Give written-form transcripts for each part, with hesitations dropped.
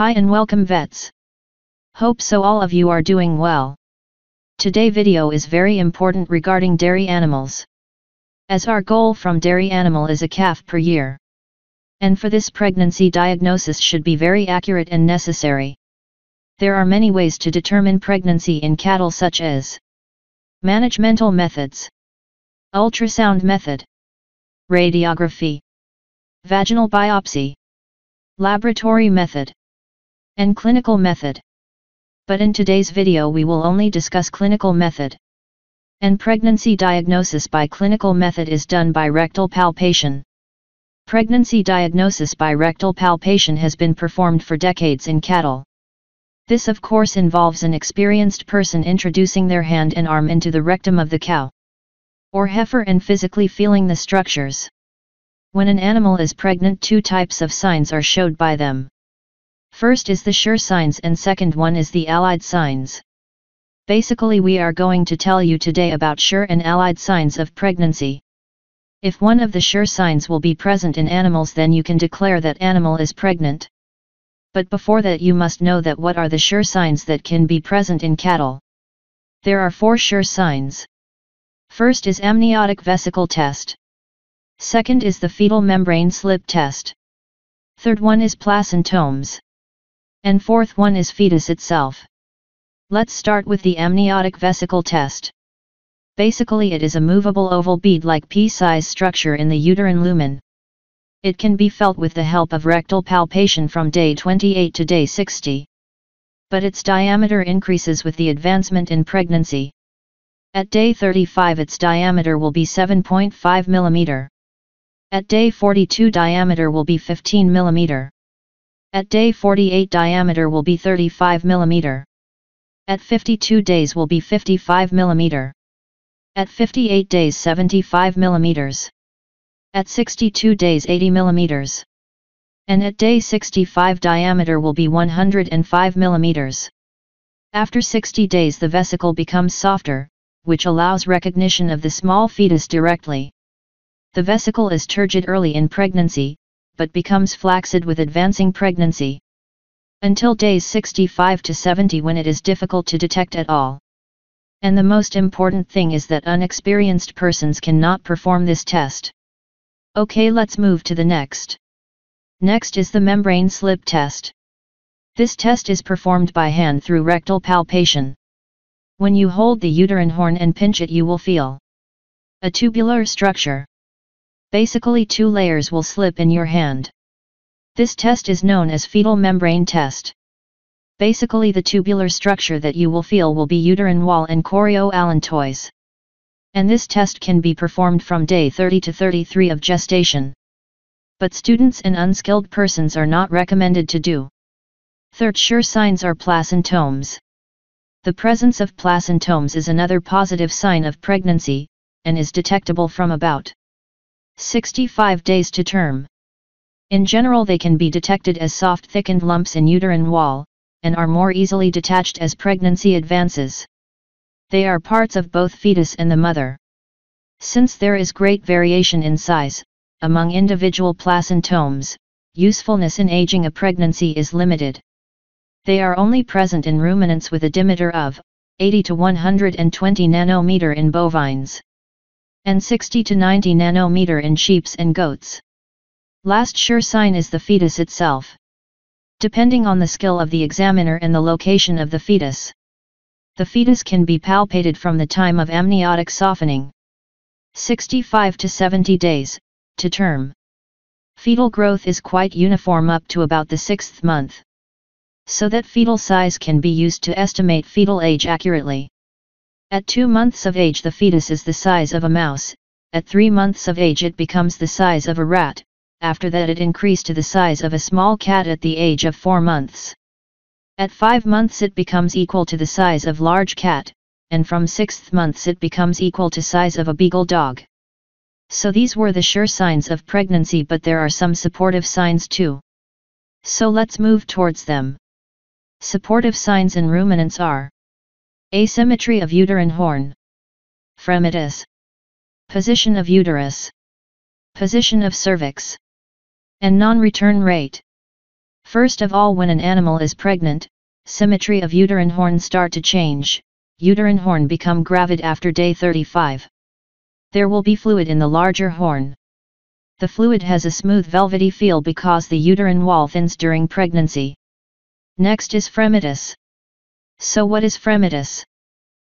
Hi and welcome vets. Hope so all of you are doing well. Today video is very important regarding dairy animals, as our goal from dairy animal is a calf per year. And for this pregnancy diagnosis should be very accurate and necessary. There are many ways to determine pregnancy in cattle such as Managerial methods, ultrasound method, radiography, vaginal biopsy, laboratory method, and clinical method. But in today's video we will only discuss clinical method. And pregnancy diagnosis by clinical method is done by rectal palpation. Pregnancy diagnosis by rectal palpation has been performed for decades in cattle. This of course involves an experienced person introducing their hand and arm into the rectum of the cow or heifer and physically feeling the structures. When an animal is pregnant, two types of signs are showed by them. First is the sure signs and second one is the allied signs. Basically we are going to tell you today about sure and allied signs of pregnancy. If one of the sure signs will be present in animals, then you can declare that animal is pregnant. But before that you must know that what are the sure signs that can be present in cattle. There are four sure signs. First is amniotic vesicle test. Second is the fetal membrane slip test. Third one is placentomes. And fourth one is fetus itself. Let's start with the amniotic vesicle test. Basically it is a movable oval bead-like pea-sized structure in the uterine lumen. It can be felt with the help of rectal palpation from day 28 to day 60. But its diameter increases with the advancement in pregnancy. At day 35 its diameter will be 7.5 mm. At day 42 diameter will be 15 mm. At day 48 diameter will be 35 mm. At 52 days will be 55 mm. At 58 days 75 mm. At 62 days 80 mm. And at day 65 diameter will be 105 mm. After 60 days the vesicle becomes softer, which allows recognition of the small fetus directly. The vesicle is turgid early in pregnancy, but becomes flaccid with advancing pregnancy, until days 65 to 70 when it is difficult to detect at all. And the most important thing is that inexperienced persons cannot perform this test. Okay, let's move to the next. Next is the membrane slip test. This test is performed by hand through rectal palpation. When you hold the uterine horn and pinch it you will feel a tubular structure. Basically two layers will slip in your hand. This test is known as fetal membrane test. Basically the tubular structure that you will feel will be uterine wall and chorioallantois. And this test can be performed from day 30 to 33 of gestation. But students and unskilled persons are not recommended to do. Third sure signs are placentomes. The presence of placentomes is another positive sign of pregnancy, and is detectable from about 65 days to term. In general they can be detected as soft thickened lumps in uterine wall, and are more easily detached as pregnancy advances. They are parts of both fetus and the mother. Since there is great variation in size among individual placentomes, usefulness in aging a pregnancy is limited. They are only present in ruminants with a diameter of 80 to 120 nanometer in bovines, and 60 to 90 nanometer in sheep and goats. Last sure sign is the fetus itself. Depending on the skill of the examiner and the location of the fetus can be palpated from the time of amniotic softening, 65 to 70 days, to term. Fetal growth is quite uniform up to about the 6th month, so that fetal size can be used to estimate fetal age accurately. At 2 months of age the fetus is the size of a mouse, at 3 months of age it becomes the size of a rat, after that it increased to the size of a small cat at the age of 4 months. At 5 months it becomes equal to the size of large cat, and from 6 months it becomes equal to size of a beagle dog. So these were the sure signs of pregnancy, but there are some supportive signs too. So let's move towards them. Supportive signs in ruminants are asymmetry of uterine horn, fremitus, position of uterus, position of cervix, and non-return rate. First of all, when an animal is pregnant, symmetry of uterine horn start to change, uterine horn become gravid after day 35. There will be fluid in the larger horn. The fluid has a smooth velvety feel because the uterine wall thins during pregnancy. Next is phreamitis. So what is phreamitis?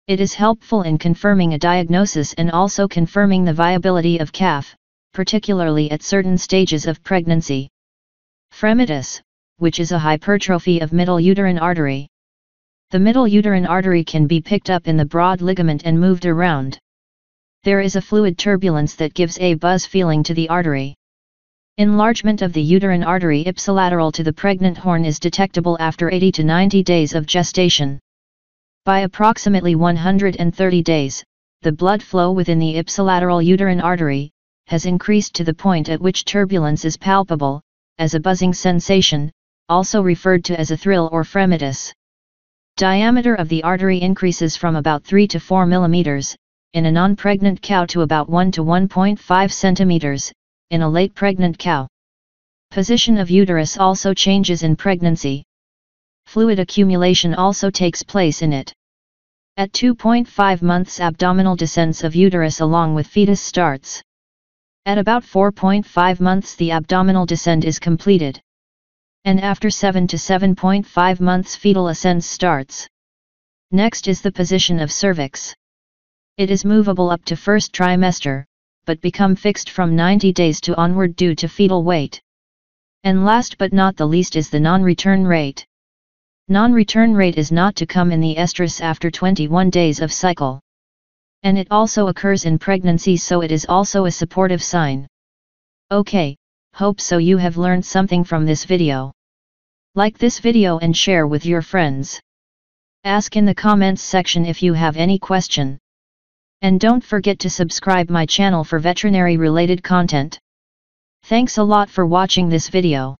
It is helpful in confirming a diagnosis and also confirming the viability of calf, particularly at certain stages of pregnancy. Phreamitis, which is a hypertrophy of middle uterine artery. The middle uterine artery can be picked up in the broad ligament and moved around. There is a fluid turbulence that gives a buzz feeling to the artery. Enlargement of the uterine artery ipsilateral to the pregnant horn is detectable after 80 to 90 days of gestation. By approximately 130 days, the blood flow within the ipsilateral uterine artery has increased to the point at which turbulence is palpable, as a buzzing sensation, also referred to as a thrill or phreamitis. Diameter of the artery increases from about 3 to 4 millimeters, in a non-pregnant cow to about 1 to 1.5 centimeters, in a late pregnant cow. Position of uterus also changes in pregnancy. Fluid accumulation also takes place in it. At 2.5 months, abdominal descents of uterus along with fetus starts. At about 4.5 months, the abdominal descent is completed. And after 7 to 7.5 months, fetal ascent starts. Next is the position of cervix. It is movable up to first trimester, but become fixed from 90 days to onward due to fetal weight. And last but not the least is the non-return rate. Non-return rate is not to come in the estrus after 21 days of cycle. And it also occurs in pregnancy, so it is also a supportive sign. Okay, hope so you have learned something from this video. Like this video and share with your friends. Ask in the comments section if you have any question. And don't forget to subscribe my channel for veterinary related content. Thanks a lot for watching this video.